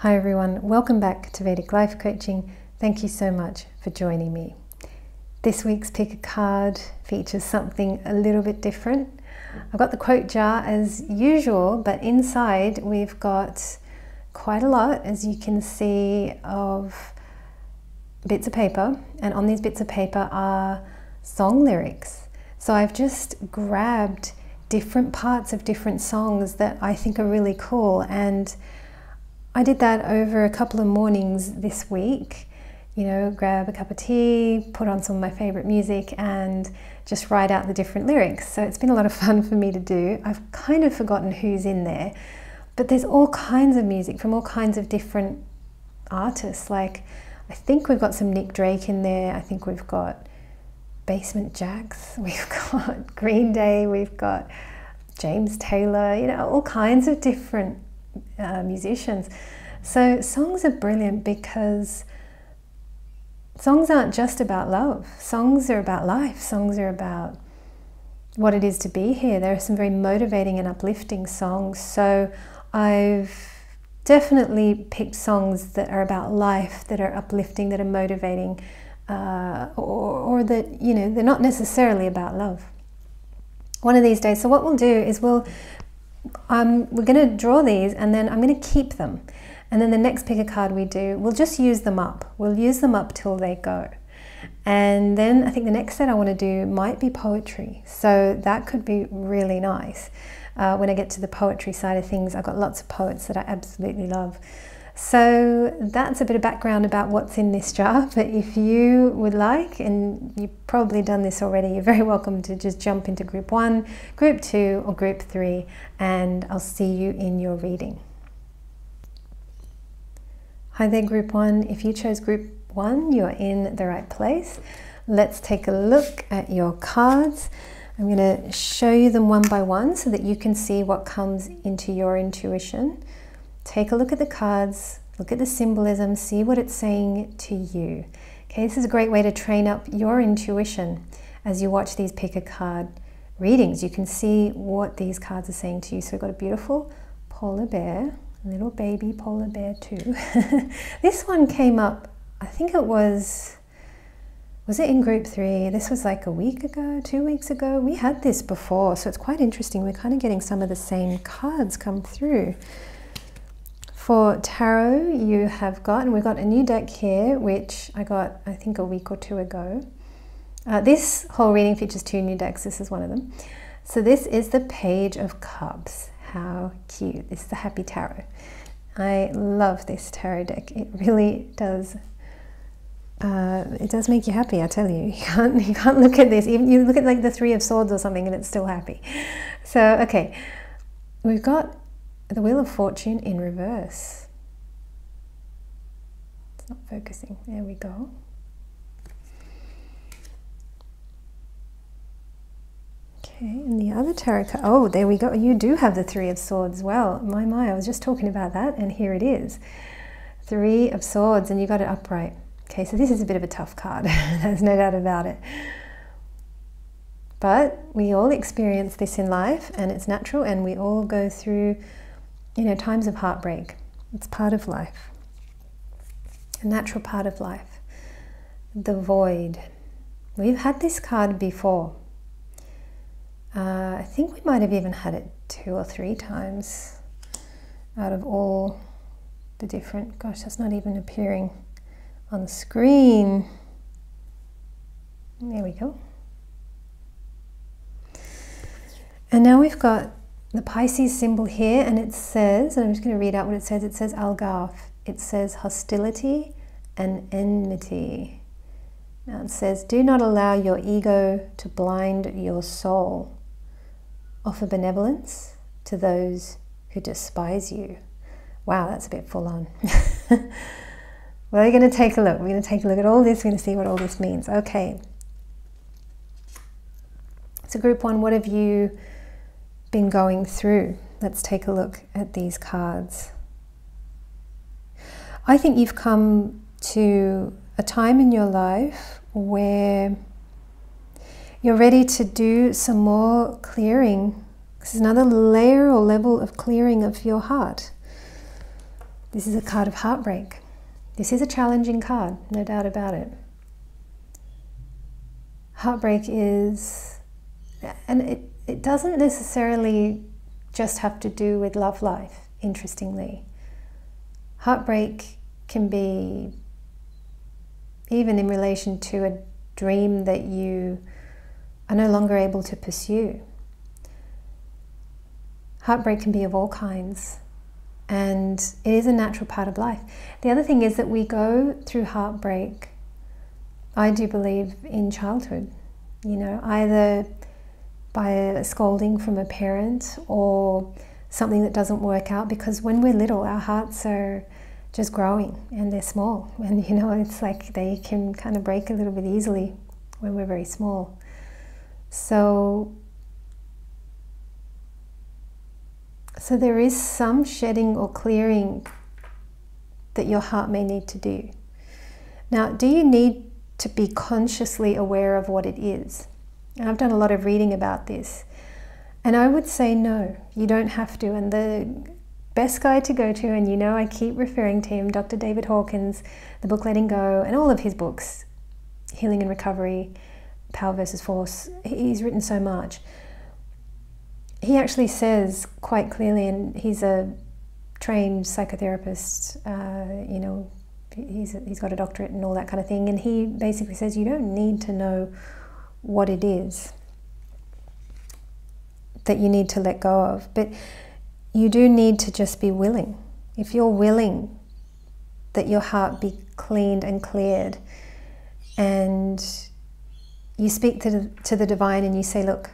Hi everyone, welcome back to Vedic Life Coaching. Thank you so much for joining me. This week's Pick a Card features something a little bit different. I've got the quote jar as usual, but inside we've got quite a lot, as you can see, of bits of paper, and on these bits of paper are song lyrics. So I've just grabbed different parts of different songs that I think are really cool, and I did that over a couple of mornings this week. You know, grab a cup of tea, put on some of my favorite music and just write out the different lyrics. So it's been a lot of fun for me to do. I've kind of forgotten who's in there, but there's all kinds of music from all kinds of different artists. Like, I think we've got some Nick Drake in there. I think we've got Basement Jaxx. We've got Green Day. We've got James Taylor, you know, all kinds of different musicians. So songs are brilliant because songs aren't just about love. Songs are about life. Songs are about what it is to be here. There are some very motivating and uplifting songs. So I've definitely picked songs that are about life, that are uplifting, that are motivating, or that, you know, they're not necessarily about love. One of these days. So what we'll do is we're going to draw these, and then I'm going to keep them, and then the next pick a card we do, we'll just use them up. We'll use them up till they go. And then I think the next set I want to do might be poetry, so that could be really nice. When I get to the poetry side of things, I've got lots of poets that I absolutely love. So that's a bit of background about what's in this jar, but if you would like, and you've probably done this already, you're very welcome to just jump into group 1, group 2 or group 3, and I'll see you in your reading. Hi there, group 1. If you chose group 1, you're in the right place. Let's take a look at your cards. I'm going to show you them one by one so that you can see what comes into your intuition. Take a look at the cards, look at the symbolism, see what it's saying to you. Okay, this is a great way to train up your intuition as you watch these pick a card readings. You can see what these cards are saying to you. So we've got a beautiful polar bear, little baby polar bear too. This one came up, I think it was it in group 3? This was like a week ago, 2 weeks ago. We had this before, so it's quite interesting. We're kind of getting some of the same cards come through. For tarot, you have got, and we've got a new deck here, which I got, I think, a week or two ago. This whole reading features 2 new decks. This is one of them. So this is the Page of Cups. How cute. This is the Happy Tarot. I love this tarot deck. It really does. It does make you happy, I tell you. You can't look at this. Even you look at like the Three of Swords or something and it's still happy. So, okay, we've got the Wheel of Fortune in reverse. It's not focusing. There we go. Okay, and the other tarot card. Oh, there we go. You do have the Three of Swords. Well, my, I was just talking about that, and here it is. Three of Swords, and you got it upright. Okay, so this is a bit of a tough card. There's no doubt about it. But we all experience this in life, and it's natural, and we all go through, you know, times of heartbreak. It's part of life, a natural part of life. The Void. We've had this card before. I think we might have even had it 2 or 3 times out of all the different, gosh, that's not even appearing on the screen. There we go. And now we've got the Pisces symbol here, and it says, and I'm just going to read out what it says. It says Algarve. It says hostility and enmity. Now it says, do not allow your ego to blind your soul. Offer benevolence to those who despise you. Wow, that's a bit full on. Well, we're going to take a look. We're going to take a look at all this. We're going to see what all this means. Okay. So group 1, what have you been going through? Let's take a look at these cards. I think you've come to a time in your life where you're ready to do some more clearing. This is another layer or level of clearing of your heart. This is a card of heartbreak. This is a challenging card, no doubt about it. Heartbreak is, and it doesn't necessarily just have to do with love life, interestingly. Heartbreak can be even in relation to a dream that you are no longer able to pursue. Heartbreak can be of all kinds, and it is a natural part of life. The other thing is that we go through heartbreak, I do believe, in childhood, you know, either by a scolding from a parent or something that doesn't work out, because when we're little, our hearts are just growing and they're small, and you know, it's like they can kind of break a little bit easily when we're very small. So there is some shedding or clearing that your heart may need to do. Now, do you need to be consciously aware of what it is? And I've done a lot of reading about this, and I would say no, you don't have to. And the best guy to go to, and you know I keep referring to him, Dr. David Hawkins, the book Letting Go, and all of his books, Healing and Recovery, Power versus Force, he's written so much. He actually says quite clearly, and he's a trained psychotherapist, you know, he's got a doctorate and all that kind of thing, and he basically says you don't need to know what it is that you need to let go of, but you do need to just be willing. If you're willing that your heart be cleaned and cleared, and you speak to the divine and you say, look,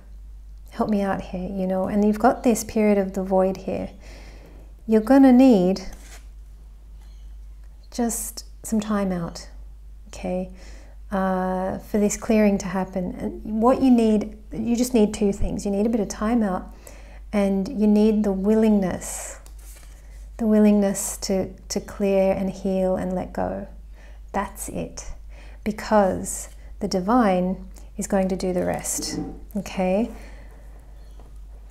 help me out here, you know, and you've got this period of the void here, you're gonna need just some time out, okay, for this clearing to happen. And what you need, you just need two things. You need a bit of time out, and you need the willingness to clear and heal and let go. That's it, because the divine is going to do the rest, okay?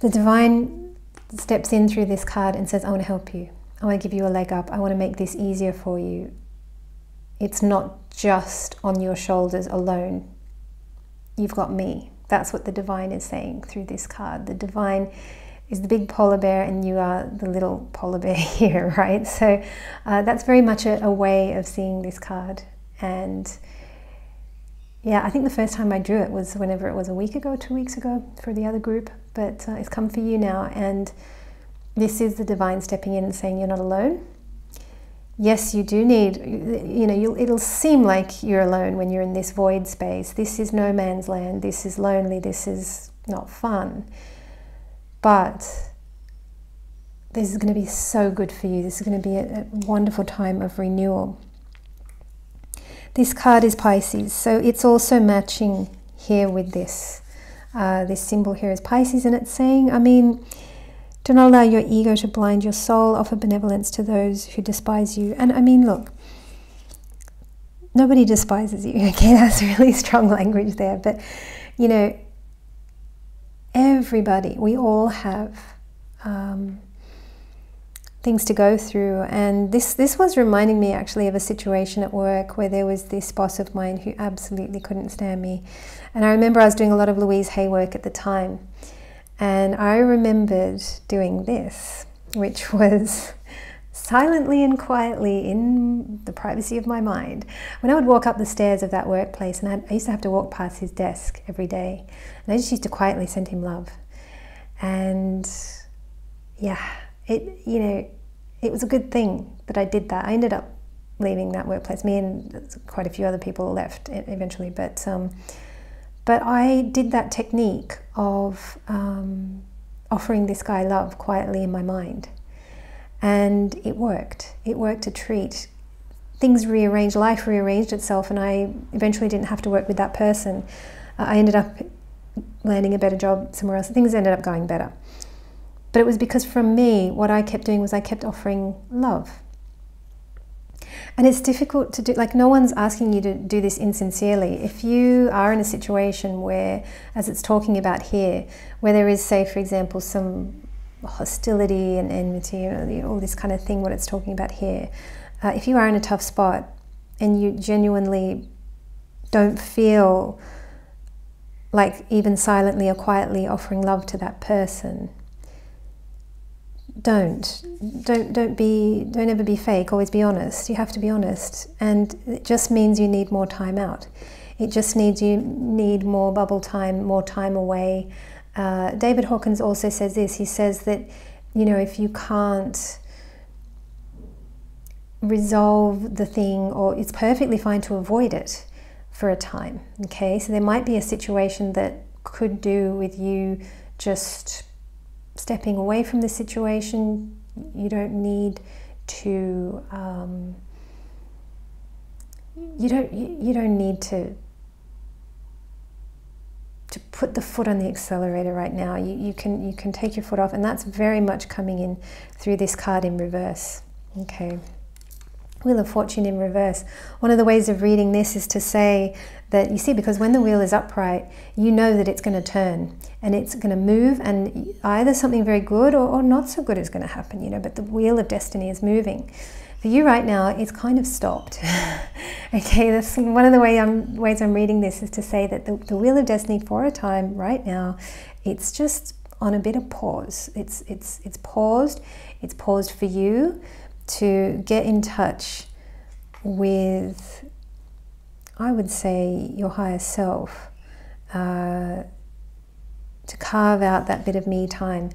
The divine steps in through this card and says, I want to help you. I want to give you a leg up. I want to make this easier for you. It's not just on your shoulders alone. You've got me. That's what the divine is saying through this card. The divine is the big polar bear, and you are the little polar bear here, right? So that's very much a way of seeing this card. And yeah, I think the first time I drew it was whenever it was, a week ago, 2 weeks ago, for the other group, but it's come for you now. And this is the divine stepping in and saying, you're not alone. Yes, you do need, you know, it'll seem like you're alone when you're in this void space. This is no man's land. This is lonely. This is not fun. But this is going to be so good for you. This is going to be a wonderful time of renewal. This card is Pisces, so it's also matching here with this. This symbol here is Pisces, and it's saying, I mean, do not allow your ego to blind your soul. Offer benevolence to those who despise you. And I mean, look, nobody despises you, okay? That's really strong language there. But, you know, everybody, we all have things to go through, and this was reminding me actually of a situation at work where there was this boss of mine who absolutely couldn't stand me. And I remember I was doing a lot of Louise Hay work at the time, and I remembered doing this, which was silently and quietly in the privacy of my mind. When I would walk up the stairs of that workplace, and I used to have to walk past his desk every day, and I just used to quietly send him love. And yeah, you know, it was a good thing that I did that. I ended up leaving that workplace. Me and quite a few other people left eventually, but I did that technique of offering this guy love quietly in my mind, and it worked. It worked a treat. Things rearranged, life rearranged itself, and I eventually didn't have to work with that person. I ended up landing a better job somewhere else. Things ended up going better. But it was because from me, what I kept doing was I kept offering love. And it's difficult to do, like, no one's asking you to do this insincerely. If you are in a situation where, as it's talking about here, where there is, say, for example, some hostility and enmity, all this kind of thing, what it's talking about here. If you are in a tough spot and you genuinely don't feel like even silently or quietly offering love to that person, don't ever be fake. Always be honest. You have to be honest, and it just means you need more time out. It just needs you need more bubble time, more time away. David Hawkins also says this. He says that, you know, if you can't resolve the thing, or it's perfectly fine to avoid it for a time. Okay, so there might be a situation that could do with you just stepping away from the situation. You don't need to you don't need to put the foot on the accelerator right now. You can take your foot off, and that's very much coming in through this card in reverse. Okay, Wheel of Fortune in reverse. One of the ways of reading this is to say that, you see, because when the wheel is upright, you know that it's going to turn and it's going to move, and either something very good or not so good is going to happen, you know, but the wheel of destiny is moving. For you right now, it's kind of stopped. Okay, that's one of the ways I'm reading this, is to say that the wheel of destiny for a time right now, it's just on a bit of pause. It's paused. It's paused for you to get in touch with, I would say, your higher self, to carve out that bit of me time,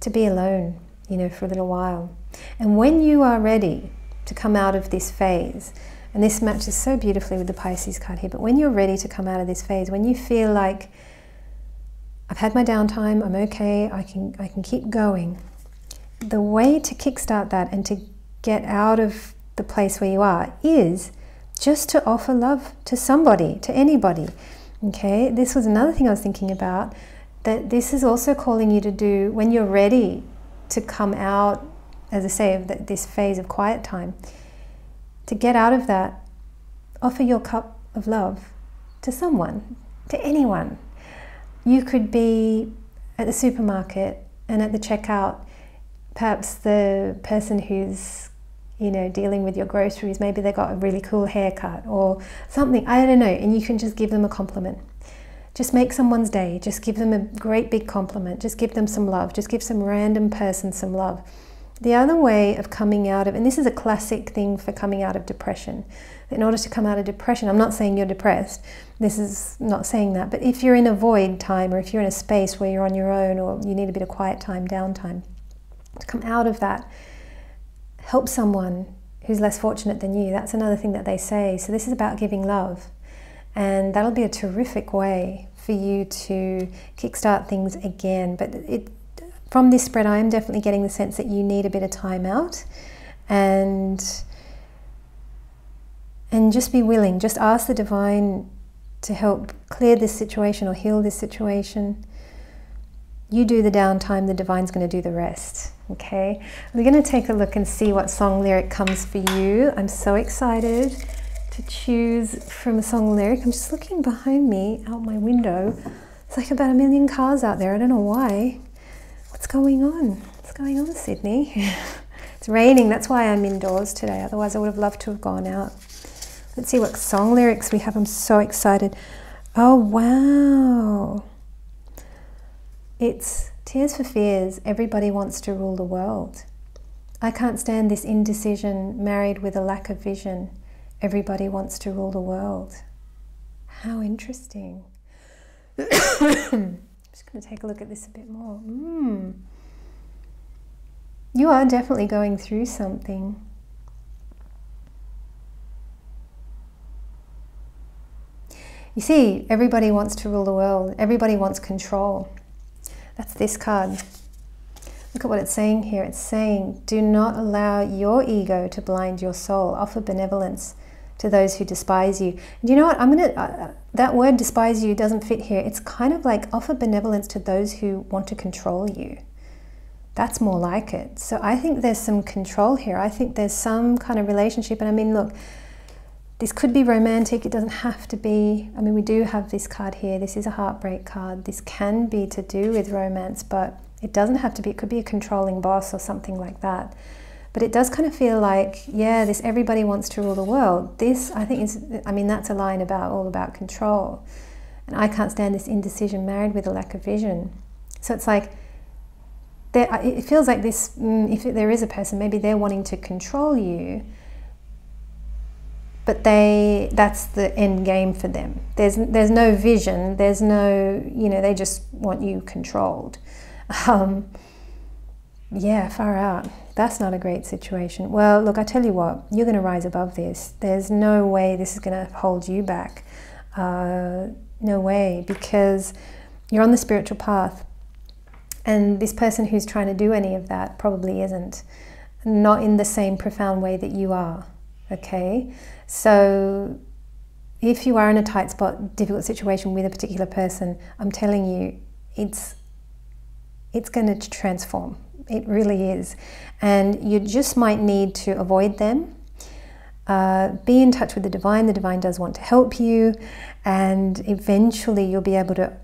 to be alone, you know, for a little while. And when you are ready to come out of this phase, and this matches so beautifully with the Pisces card here, but when you're ready to come out of this phase, when you feel like, I've had my downtime, I'm okay, I can keep going, the way to kickstart that and to get out of the place where you are is just to offer love to somebody, to anybody. Okay, this was another thing I was thinking about, that this is also calling you to do when you're ready to come out, as I say, of this phase of quiet time. To get out of that, offer your cup of love to someone, to anyone. You could be at the supermarket, and at the checkout, perhaps the person who's, you know, dealing with your groceries, maybe they got a really cool haircut or something, I don't know, and you can just give them a compliment. Just make someone's day. Just give them a great big compliment. Just give them some love. Just give some random person some love. The other way of coming out of, and this is a classic thing for coming out of depression. In order to come out of depression, I'm not saying you're depressed, this is not saying that, but if you're in a void time, or if you're in a space where you're on your own, or you need a bit of quiet time, downtime, to come out of that, help someone who's less fortunate than you. That's another thing that they say. So this is about giving love. And that'll be a terrific way for you to kickstart things again. But from this spread, I am definitely getting the sense that you need a bit of time out, and just be willing. Just ask the divine to help clear this situation or heal this situation. You do the downtime, the divine's going to do the rest. Okay, we're going to take a look and see what song lyric comes for you. I'm so excited to choose from a song lyric. I'm just looking behind me out my window. It's like about a million cars out there. I don't know why. What's going on? What's going on, Sydney? It's raining. That's why I'm indoors today. Otherwise, I would have loved to have gone out. Let's see what song lyrics we have. I'm so excited. Oh, wow. It's Tears for Fears, Everybody Wants to Rule the World. I can't stand this indecision, married with a lack of vision. Everybody wants to rule the world. How interesting. I'm just going to take a look at this a bit more. You are definitely going through something. You see, everybody wants to rule the world. Everybody wants control. That's this card. Look at what it's saying here. It's saying, do not allow your ego to blind your soul. Offer benevolence to those who despise you. And you know what? That word despise you doesn't fit here. It's kind of like offer benevolence to those who want to control you. That's more like it. So I think there's some control here. I think there's some kind of relationship. And I mean, look, this could be romantic. It doesn't have to be. I mean, we do have this card here. This is a heartbreak card. This can be to do with romance, but It doesn't have to be, it could be a controlling boss or something like that. But it does kind of feel like, yeah, this everybody wants to rule the world. This, I think, is, I mean, that's a line about all about control. And I can't stand this indecision married with a lack of vision. So it's like, it feels like this, if there is a person, maybe they're wanting to control you, but that's the end game for them. There's no vision, there's no, you know, they just want you controlled. Yeah, far out. That's not a great situation. Well, look, I tell you what, you're going to rise above this. There's no way this is going to hold you back. No way, because you're on the spiritual path. And this person who's trying to do any of that probably isn't. Not in the same profound way that you are. Okay? So if you are in a tight spot, difficult situation with a particular person, I'm telling you, it's going to transform. It really is. And you just might need to avoid them. Be in touch with the divine. The divine does want to help you. And eventually you'll be able to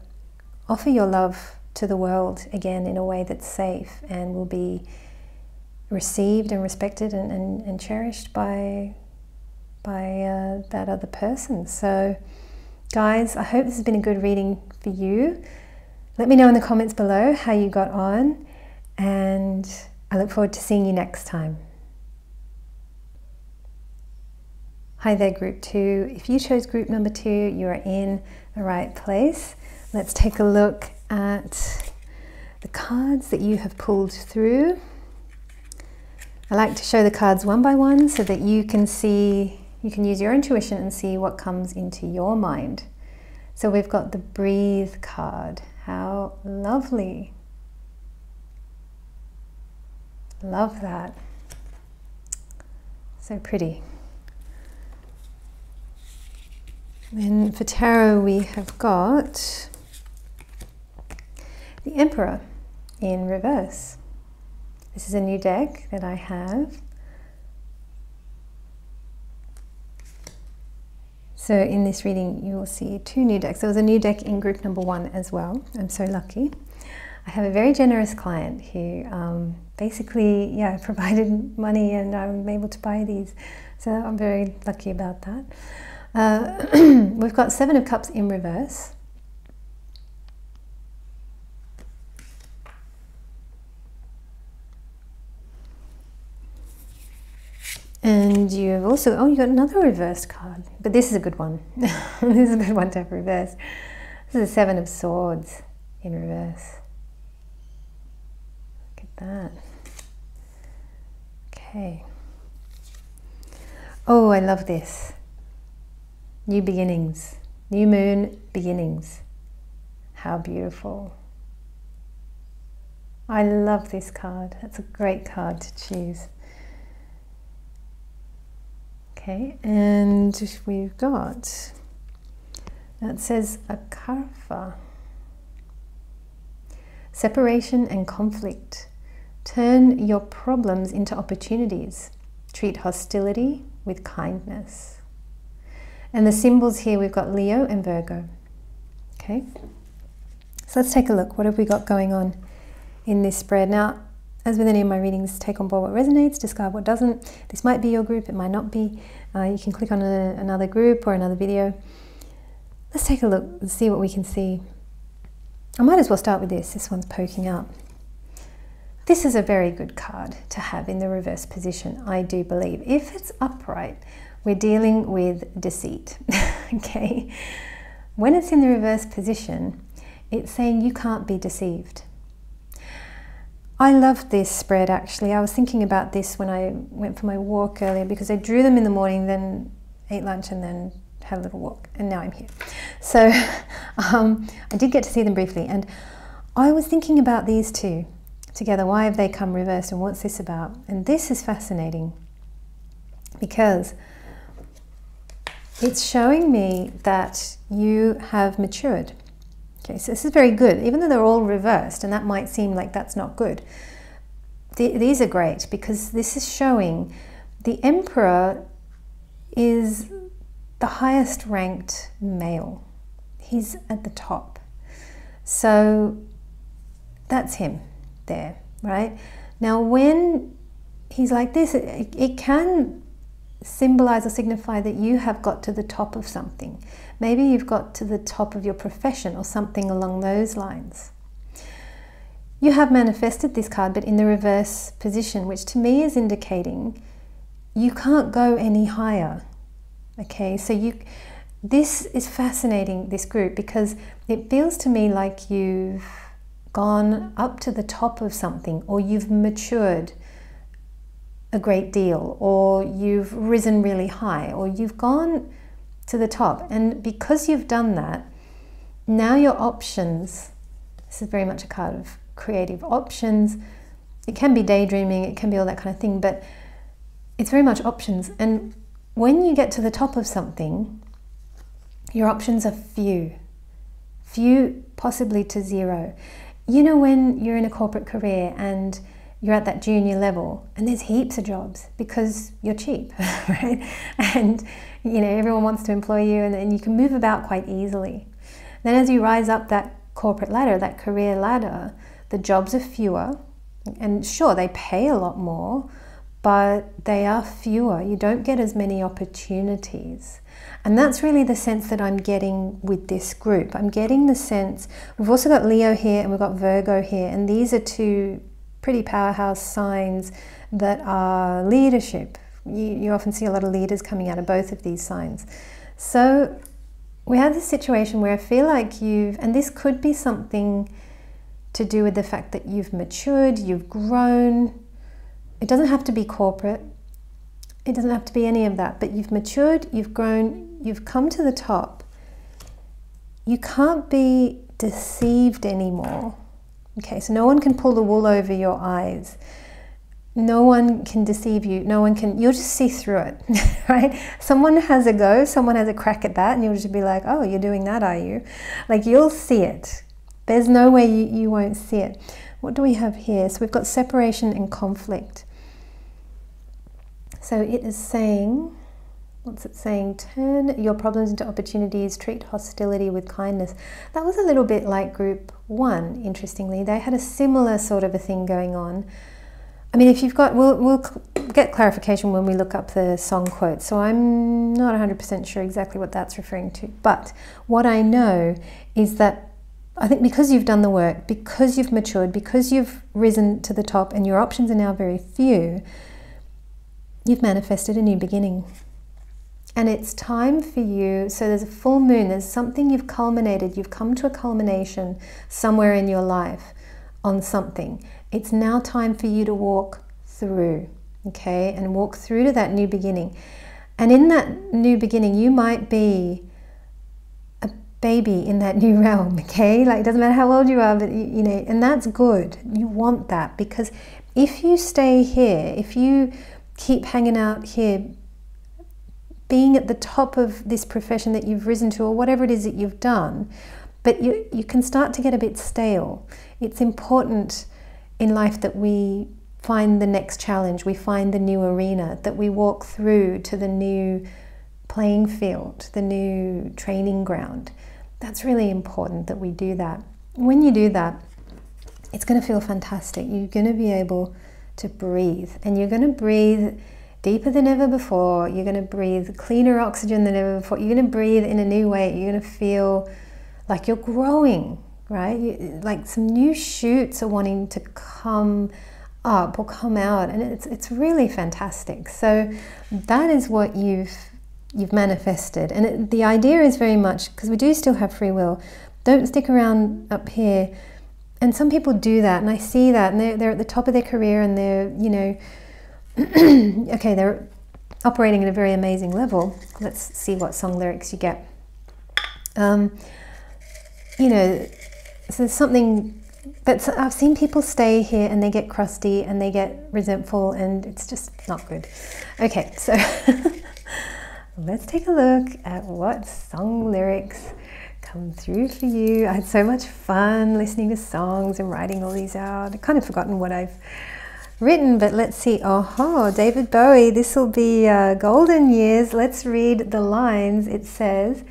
offer your love to the world again in a way that's safe and will be received and respected and cherished by that other person. So guys, I hope this has been a good reading for you. Let me know in the comments below how you got on. And I look forward to seeing you next time. Hi there, group 2. If you chose group number 2, you are in the right place. Let's take a look at the cards that you have pulled through. I like to show the cards one by one so that you can see, you can use your intuition and see what comes into your mind. So we've got the Breathe card. How lovely. Love that. So pretty. Then for tarot we have got the Emperor in reverse. This is a new deck that I have. So in this reading you will see 2 new decks. There was a new deck in group number 1 as well. I'm so lucky. I have a very generous client who basically, yeah, provided money and I'm able to buy these. So I'm very lucky about that. We've got 7 of Cups in reverse. And you've also, oh, you got another reversed card. But this is a good one. This is a good one to have reversed. This is the 7 of Swords in reverse. Look at that. Okay. Oh, I love this. New beginnings. New moon beginnings. How beautiful. I love this card. That's a great card to choose. Okay, and we've got, that says Akarfa. Separation and conflict. Turn your problems into opportunities. Treat hostility with kindness. And the symbols here, we've got Leo and Virgo. Okay, so let's take a look. What have we got going on in this spread? Now, as with any of my readings, take on board what resonates, discard what doesn't. This might be your group, it might not be. You can click on another group or another video. Let's take a look and see what we can see. I might as well start with this. This one's poking up. This is a very good card to have in the reverse position, I do believe. If it's upright, we're dealing with deceit, okay? When it's in the reverse position, it's saying you can't be deceived. I love this spread actually. I was thinking about this when I went for my walk earlier because I drew them in the morning, then ate lunch and then had a little walk, and now I'm here. So I did get to see them briefly, and I was thinking about these two together. Why have they come reversed and what's this about? And this is fascinating because it's showing me that you have matured. Okay, so this is very good, even though they're all reversed, and that might seem like that's not good. These are great because this is showing the Emperor is the highest ranked male. He's at the top. So that's him. there, right? Now when he's like this, it can symbolize or signify that you have got to the top of something. Maybe you've got to the top of your profession or something along those lines. You have manifested this card, but in the reverse position, which to me is indicating you can't go any higher. Okay, so this is fascinating, this group, because it feels to me like you've gone up to the top of something, or you've matured a great deal, or you've risen really high, or you've gone to the top. And because you've done that, now your options, this is very much a card of creative options. It can be daydreaming, it can be all that kind of thing, but it's very much options. And when you get to the top of something, your options are few, possibly to zero. You know, when you're in a corporate career and you're at that junior level and there's heaps of jobs because you're cheap, right? And you know, everyone wants to employ you, and you can move about quite easily. Then as you rise up that corporate ladder, that career ladder, the jobs are fewer, and sure, they pay a lot more, but they are fewer. You don't get as many opportunities. And that's really the sense that I'm getting with this group. I'm getting the sense, we've also got Leo here and we've got Virgo here, and these are two pretty powerhouse signs that are leadership. You often see a lot of leaders coming out of both of these signs. So we have this situation where I feel like you've, and this could be something to do with the fact that you've matured, you've grown. It doesn't have to be corporate. It doesn't have to be any of that, but you've matured, you've grown, you've come to the top. You can't be deceived anymore. Okay, so no one can pull the wool over your eyes. No one can deceive you. No one can, you'll just see through it, right? Someone has a go, someone has a crack at that, and you'll just be like, oh, you're doing that, are you? Like, you'll see it. There's no way you won't see it. What do we have here? So we've got separation and conflict. So it is saying, what's it saying? Turn your problems into opportunities, treat hostility with kindness. That was a little bit like group one, interestingly. They had a similar sort of a thing going on. I mean, if you've got, we'll get clarification when we look up the song quote, so I'm not 100% sure exactly what that's referring to. But what I know is that I think because you've done the work, because you've matured, because you've risen to the top and your options are now very few, you've manifested a new beginning. And it's time for you, so there's a full moon, there's something you've culminated, you've come to a culmination somewhere in your life on something. It's now time for you to walk through, okay, and walk through to that new beginning. And in that new beginning, you might be a baby in that new realm, okay? Like, it doesn't matter how old you are, but you know, and that's good. You want that, because if you stay here, if you keep hanging out here, being at the top of this profession that you've risen to, or whatever it is that you've done, but you can start to get a bit stale. It's important in life that we find the next challenge, we find the new arena, that we walk through to the new playing field, the new training ground. That's really important that we do that. When you do that, it's going to feel fantastic. You're going to be able to breathe, and you're going to breathe deeper than ever before. You're going to breathe cleaner oxygen than ever before. You're going to breathe in a new way. You're going to feel like you're growing, right? Like some new shoots are wanting to come up or come out, and it's really fantastic. So that is what you've manifested, and the idea is very much, because we do still have free will, don't stick around up here. And some people do that, and I see that, and they're at the top of their career, and they're, you know, okay, they're operating at a very amazing level. Let's see what song lyrics you get. You know, so there's something, but I've seen people stay here and they get crusty and they get resentful, and it's just not good. Okay, so let's take a look at what song lyrics come through for you. I had so much fun listening to songs and writing all these out. I've kind of forgotten what I've written, but let's see. Oh, David Bowie, this will be golden years. Let's read the lines. It says,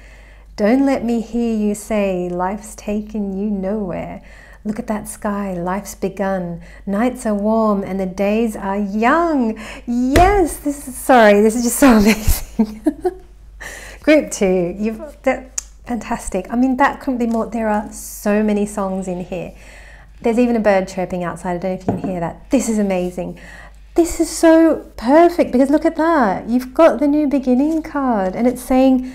"Don't let me hear you say life's taken you nowhere. Look at that sky, life's begun. Nights are warm and the days are young. Yes, this is just so amazing. Group two, fantastic. I mean, that couldn't be more. There are so many songs in here. There's even a bird chirping outside. I don't know if you can hear that. This is amazing. This is so perfect because look at that. You've got the new beginning card and it's saying,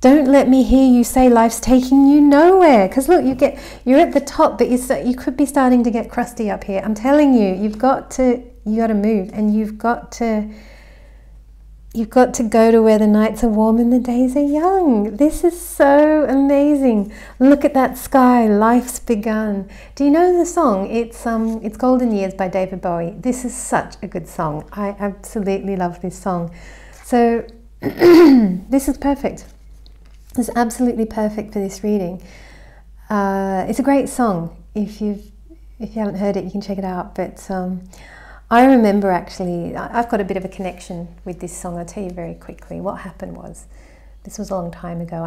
don't let me hear you say life's taking you nowhere. Because look, you're at the top, but you could be starting to get crusty up here. I'm telling you, you got to move, and you've got to go to where the nights are warm and the days are young. This is so amazing. Look at that sky, life's begun. Do you know the song? It's Golden Years by David Bowie. This is such a good song. I absolutely love this song. So this is perfect. It's absolutely perfect for this reading. It's a great song. If you haven't heard it, you can check it out. But I remember actually, I've got a bit of a connection with this song. I'll tell you very quickly what happened was, this was a long time ago.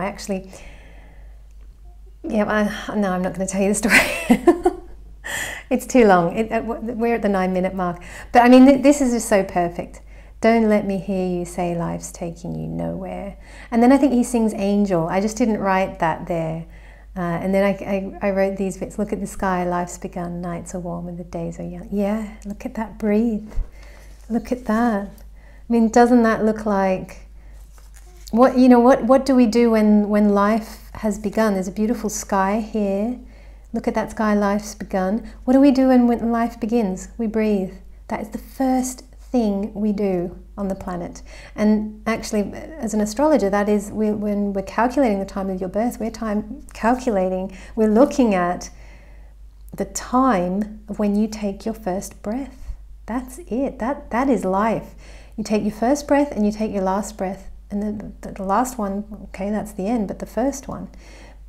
No, I'm not going to tell you the story. It's too long. We're at the 9-minute mark. But I mean, this is just so perfect. Don't let me hear you say life's taking you nowhere. And then I think he sings Angel. I just didn't write that there. And then I wrote these bits. Look at the sky, life's begun, nights are warm and the days are young. Yeah, look at that, breathe. Look at that. I mean, doesn't that look like, what do we do when life has begun? There's a beautiful sky here. Look at that sky, life's begun. What do we do when life begins? We breathe. That is the first thing we do on the planet. And actually, as an astrologer, that is, when we're calculating the time of your birth, we're looking at the time of when you take your first breath. That's it. That is life. You take your first breath and you take your last breath, and then the last one, okay, that's the end, but the first one,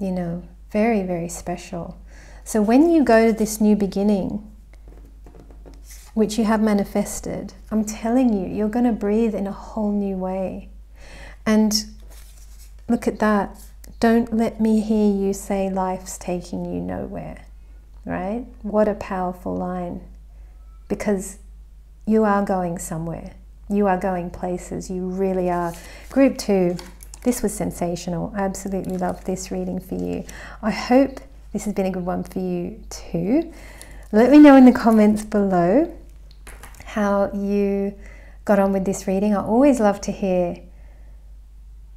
you know, very, very special. So when you go to this new beginning, which you have manifested, I'm telling you, you're going to breathe in a whole new way. And look at that. Don't let me hear you say life's taking you nowhere, right? What a powerful line, because you are going somewhere. You are going places. You really are. Group two, this was sensational. I absolutely love this reading for you. I hope this has been a good one for you too. Let me know in the comments below how you got on with this reading. I always love to hear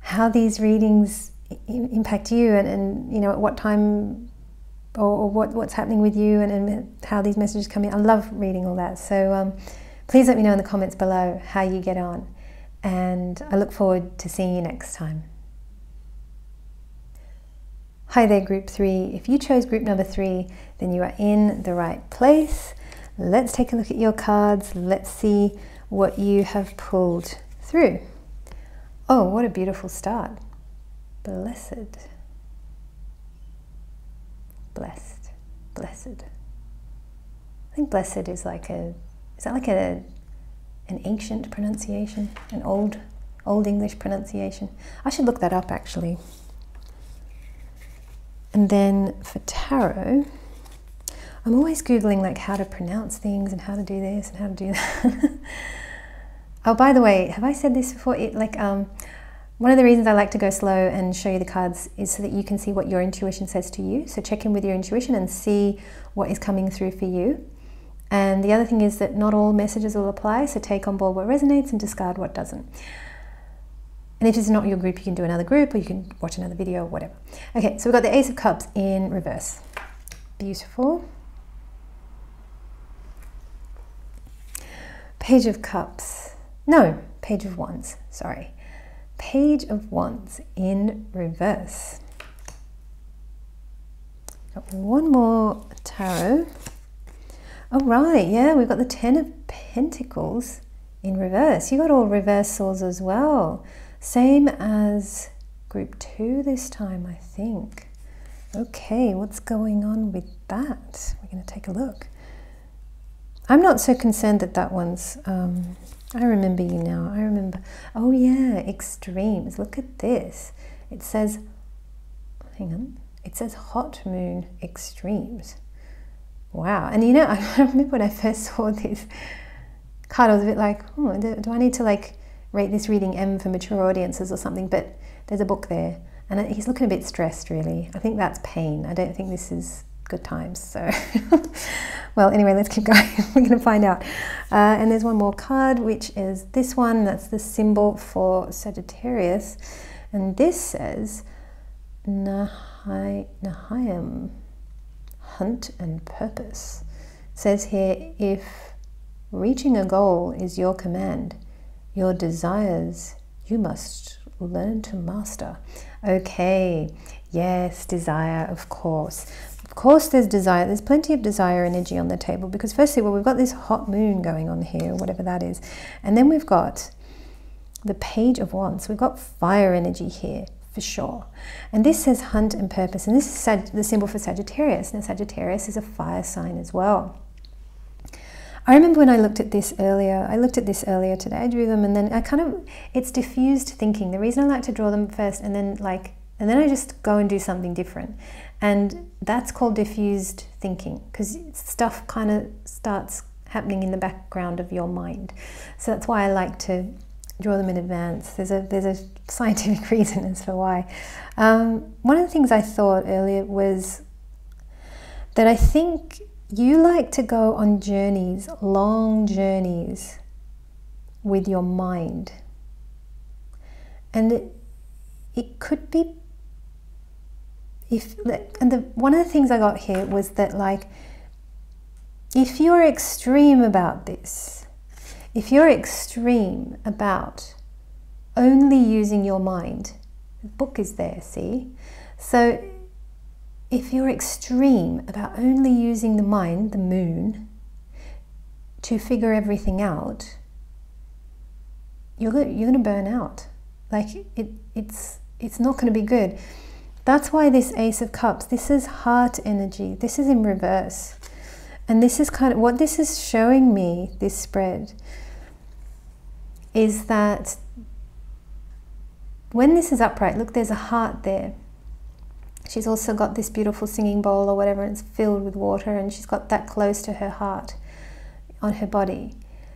how these readings impact you, and you know, at what time or what's happening with you, and how these messages come in. I love reading all that. So please let me know in the comments below how you get on, and I look forward to seeing you next time. Hi there, group three. If you chose group number three, then you are in the right place. Let's take a look at your cards. Let's see what you have pulled through. Oh, what a beautiful start. Blessed. Blessed. Blessed. I think blessed is like a, is that like an ancient pronunciation? An old English pronunciation? I should look that up actually. And then for tarot, I'm always Googling like how to pronounce things and how to do this and how to do that. Oh, by the way, have I said this before? One of the reasons I like to go slow and show you the cards is so that you can see what your intuition says to you. So check in with your intuition and see what is coming through for you. And the other thing is that not all messages will apply, so take on board what resonates and discard what doesn't. And if it's not your group, you can do another group, or you can watch another video, whatever. Okay, so we've got the Ace of Cups in reverse. Beautiful. Page of Cups, no, Page of Wands, sorry. Page of Wands in reverse. Got one more tarot. All right, yeah, we've got the Ten of Pentacles in reverse. You got all reversals as well. Same as group two this time, I think. Okay, what's going on with that? We're gonna take a look. I'm not so concerned that that one's, I remember you now, I remember. Oh yeah, extremes, look at this. It says, hang on, it says hot moon extremes. Wow. And you know, I remember when I first saw this card, I was a bit like, oh, do I need to like rate this reading M for mature audiences or something? But there's a book there and he's looking a bit stressed, really. I think that's pain. I don't think this is good times. So well, anyway, let's keep going. We're going to find out. And there's one more card, which is this one. That's the symbol for Sagittarius. And this says, Nahayam, hunt and purpose. It says here, if reaching a goal is your command, your desires you must learn to master. Okay, yes, desire, of course. Of course there's desire. There's plenty of desire energy on the table because firstly, well, we've got this hot moon going on here, whatever that is. And then we've got the Page of Wands. We've got fire energy here for sure. And this says hunt and purpose. And this is the symbol for Sagittarius. Now Sagittarius is a fire sign as well. I remember when I looked at this earlier, today, I drew them and then I kind of, it's diffused thinking. The reason I like to draw them first and then like, and then I just go and do something different. And that's called diffused thinking because stuff kind of starts happening in the background of your mind. So that's why I like to draw them in advance. There's a scientific reason as for why. One of the things I thought earlier was that I think you like to go on journeys, long journeys with your mind. And it could be one of the things I got here was that, like, if you're extreme about this, if you're extreme about only using your mind, the book is there, see? So if you're extreme about only using the mind, the moon, to figure everything out, you're gonna burn out. Like it's not gonna be good. That's why this Ace of Cups, this is heart energy. This is in reverse. And this is kind of what this is showing me, this spread, is that when this is upright, look, there's a heart there. She's also got this beautiful singing bowl or whatever, and it's filled with water, and she's got that close to her heart on her body.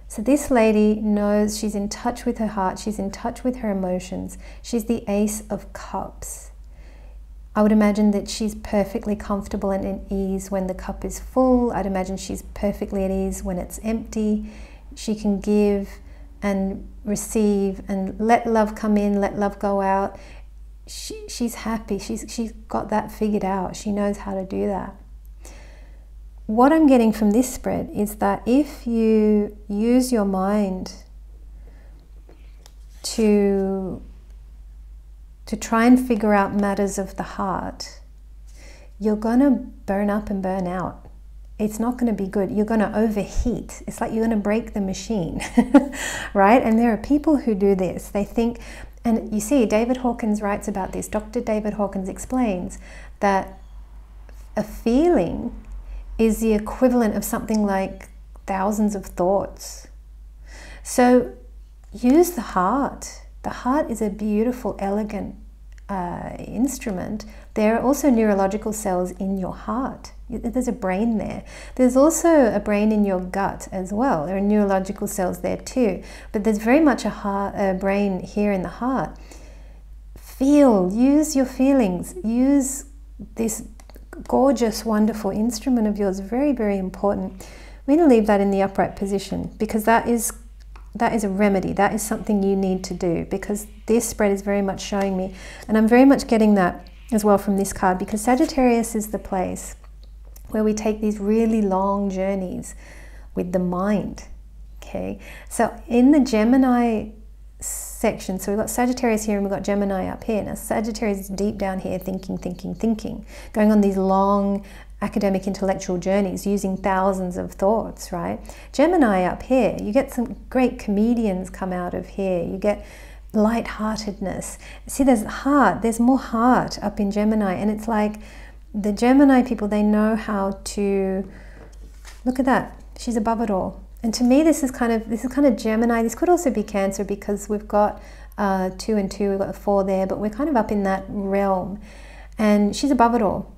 So this lady knows she's in touch with her heart. She's in touch with her emotions. She's the Ace of Cups. I would imagine that she's perfectly comfortable and at ease when the cup is full. I'd imagine she's perfectly at ease when it's empty. She can give and receive and let love come in, let love go out. She's happy. She's got that figured out. She knows how to do that. What I'm getting from this spread is that if you use your mind to try and figure out matters of the heart, you're gonna burn up and burn out. It's not gonna be good. You're gonna overheat. It's like you're gonna break the machine, right? And there are people who do this. They think, and you see, David Hawkins writes about this. Dr. David Hawkins explains that a feeling is the equivalent of something like thousands of thoughts. So use the heart. The heart is a beautiful, elegant instrument. There are also neurological cells in your heart. There's a brain there. There's also a brain in your gut as well. There are neurological cells there too. But there's very much a brain here in the heart. Feel, use your feelings. Use this gorgeous, wonderful instrument of yours. Very, very important. We're going to leave that in the upright position because that is a remedy. That is something you need to do because this spread is very much showing me, and I'm very much getting that as well from this card, because Sagittarius is the place where we take these really long journeys with the mind. Okay, so in the Gemini section, so we've got Sagittarius here and we've got Gemini up here. Now Sagittarius is deep down here, thinking, going on these long academic intellectual journeys using thousands of thoughts, right? Gemini up here, you get some great comedians come out of here. You get lightheartedness. See, there's more heart up in Gemini, and it's like the Gemini people, they know how to, look at that, she's above it all. And to me, this is kind of Gemini. This could also be Cancer because we've got 2 and 2, we've got 4 there, but we're kind of up in that realm. And she's above it all.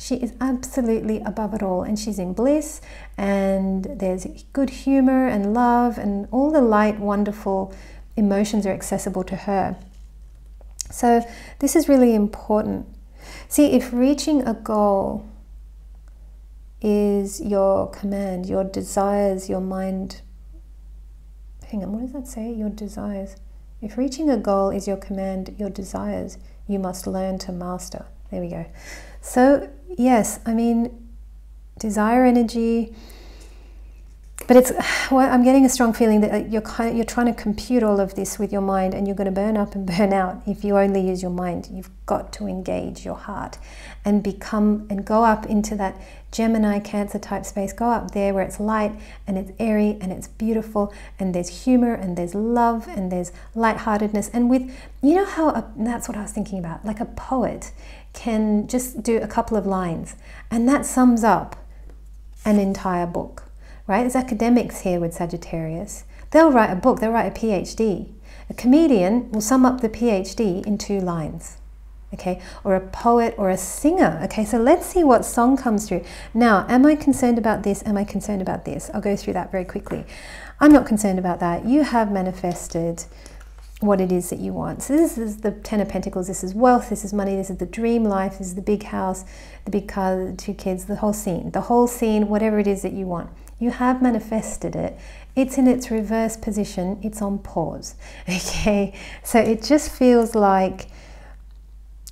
She is absolutely above it all, and she's in bliss, and there's good humor and love, and all the light, wonderful emotions are accessible to her. So this is really important. See, if reaching a goal is your command, your desires, your mind, hang on, what does that say? Your desires. If reaching a goal is your command, your desires, you must learn to master. There we go. So yes, I mean, desire energy, but it's, well, I'm getting a strong feeling that you're trying to compute all of this with your mind, and you're going to burn up and burn out if you only use your mind. You've got to engage your heart and become, and go up into that Gemini Cancer type space, go up there where it's light and it's airy and it's beautiful, and there's humor and there's love and there's lightheartedness. And with, you know how, that's what I was thinking about, like a poet can just do a couple of lines and that sums up an entire book, right? There's academics here with Sagittarius. They'll write a book, they'll write a PhD. A comedian will sum up the PhD in 2 lines, okay? Or a poet or a singer, okay? So let's see what song comes through. Now, am I concerned about this? Am I concerned about this? I'll go through that very quickly. I'm not concerned about that. You have manifested what it is that you want. So this is the 10 of Pentacles, this is wealth, this is money, this is the dream life, this is the big house, the big car, the 2 kids, the whole scene, whatever it is that you want. You have manifested it. It's in its reverse position, it's on pause, okay? So it just feels like,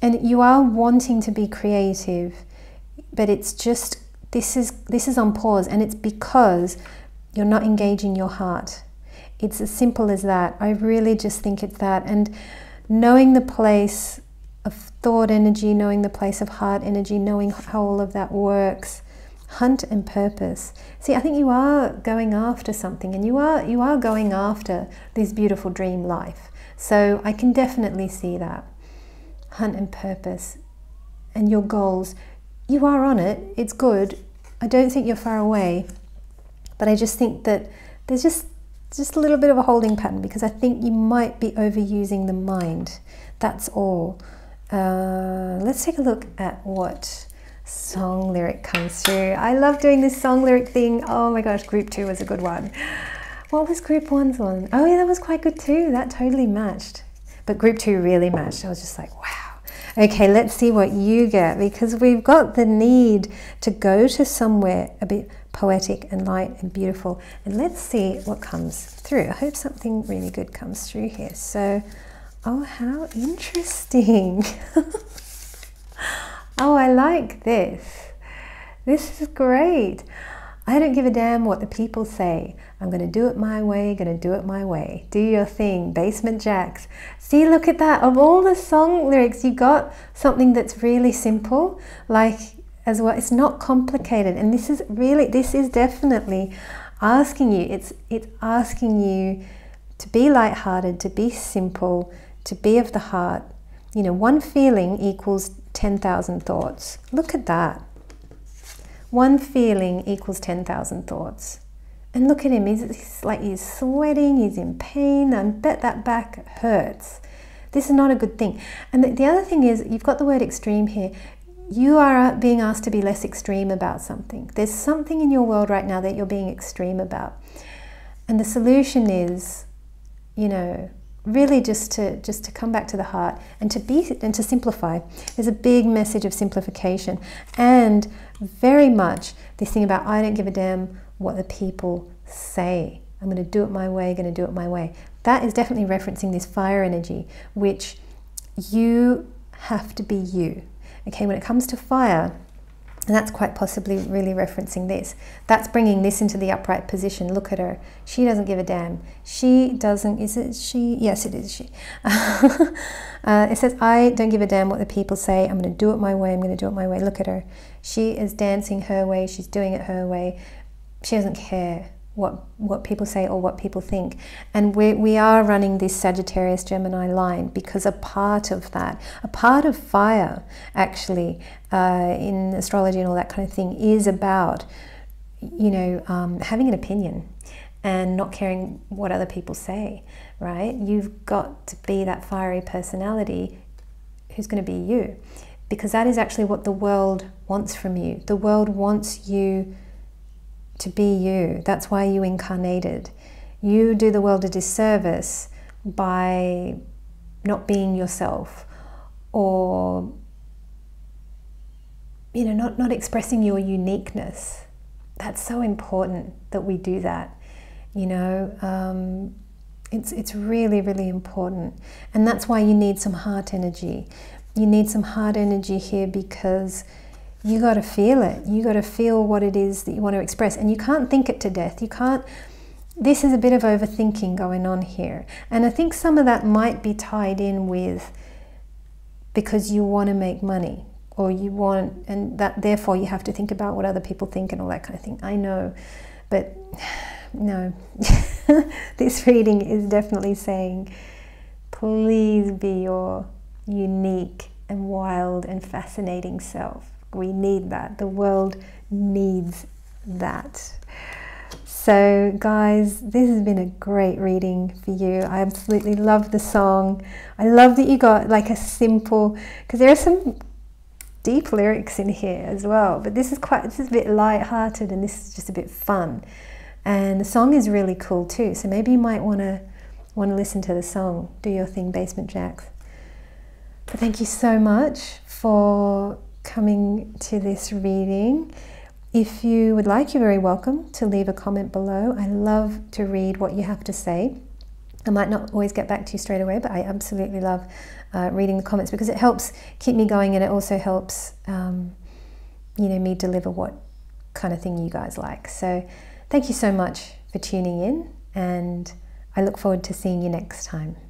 and you are wanting to be creative, but it's just, this is on pause, and it's because you're not engaging your heart. It's as simple as that. I really just think it's that. And knowing the place of thought energy, knowing the place of heart energy, knowing how all of that works, hunt and purpose. See, I think you are going after something, and you are going after this beautiful dream life. So I can definitely see that. Hunt and purpose and your goals. You are on it, it's good. I don't think you're far away, but I just think that there's just a little bit of a holding pattern, because I think you might be overusing the mind. That's all. Let's take a look at what song lyric comes through. I love doing this song lyric thing. Oh my gosh, group 2 was a good one. What was group 1's one? Oh yeah, that was quite good too. That totally matched. But group 2 really matched. I was just like, wow. Okay, let's see what you get, because we've got the need to go to somewhere a bit poetic and light and beautiful, and let's see what comes through. I hope something really good comes through here. So, oh, how interesting. Oh, I like this. This is great. I don't give a damn what the people say. I'm going to do it my way, going to do it my way. Do your thing, Basement Jaxx. See, look at that. Of all the song lyrics, you got something that's really simple, like as well. It's not complicated. And this is really, this is definitely asking you. It's asking you to be lighthearted, to be simple, to be of the heart. You know, 1 feeling equals 10,000 thoughts. Look at that. 1 feeling equals 10,000 thoughts. And look at him, he's like, he's sweating, he's in pain. I bet that back hurts. This is not a good thing. And the other thing is, you've got the word extreme here. You are being asked to be less extreme about something. There's something in your world right now that you're being extreme about. And the solution is, you know, really just to come back to the heart and to simplify. There's a big message of simplification, and very much this thing about I don't give a damn what the people say. I'm going to do it my way, going to do it my way. That is definitely referencing this fire energy, which you have to be you. Okay, when it comes to fire, and that's quite possibly really referencing this. That's bringing this into the upright position. Look at her. She doesn't give a damn. She doesn't, is it she? Yes, it is she. It says, I don't give a damn what the people say. I'm going to do it my way. I'm going to do it my way. Look at her. She is dancing her way. She's doing it her way. She doesn't care what people say or what people think. And we are running this Sagittarius Gemini line, because a part of that, a part of fire actually in astrology and all that kind of thing, is about, you know, having an opinion and not caring what other people say, right? You've got to be that fiery personality who's going to be you. because that is actually what the world wants from you. The world wants you to be you. That's why you incarnated. You do the world a disservice by not being yourself, or not expressing your uniqueness. That's so important that we do that. It's really, really important. And that's why you need some heart energy. You need some heart energy here, because you got to feel it. You got to feel what it is that you want to express. And you can't think it to death. You can't. This is a bit of overthinking going on here. And I think some of that might be tied in with because you want to make money, or you want, and that therefore you have to think about what other people think and all that kind of thing. I know, but no. This reading is definitely saying, please be your unique and wild and fascinating self. We need that. The world needs that. So guys, this has been a great reading for you. I absolutely love the song. I love that you got like a simple, because there are some deep lyrics in here as well, but this is a bit light-hearted, and this is just a bit fun. And the song is really cool too, so maybe you might want to listen to the song. Do your thing, Basement Jaxx. But thank you so much for coming to this reading. If you would like, you're very welcome to leave a comment below. I love to read what you have to say. I might not always get back to you straight away, but I absolutely love reading the comments, because it helps keep me going, and it also helps me deliver what kind of thing you guys like. So thank you so much for tuning in, and I look forward to seeing you next time.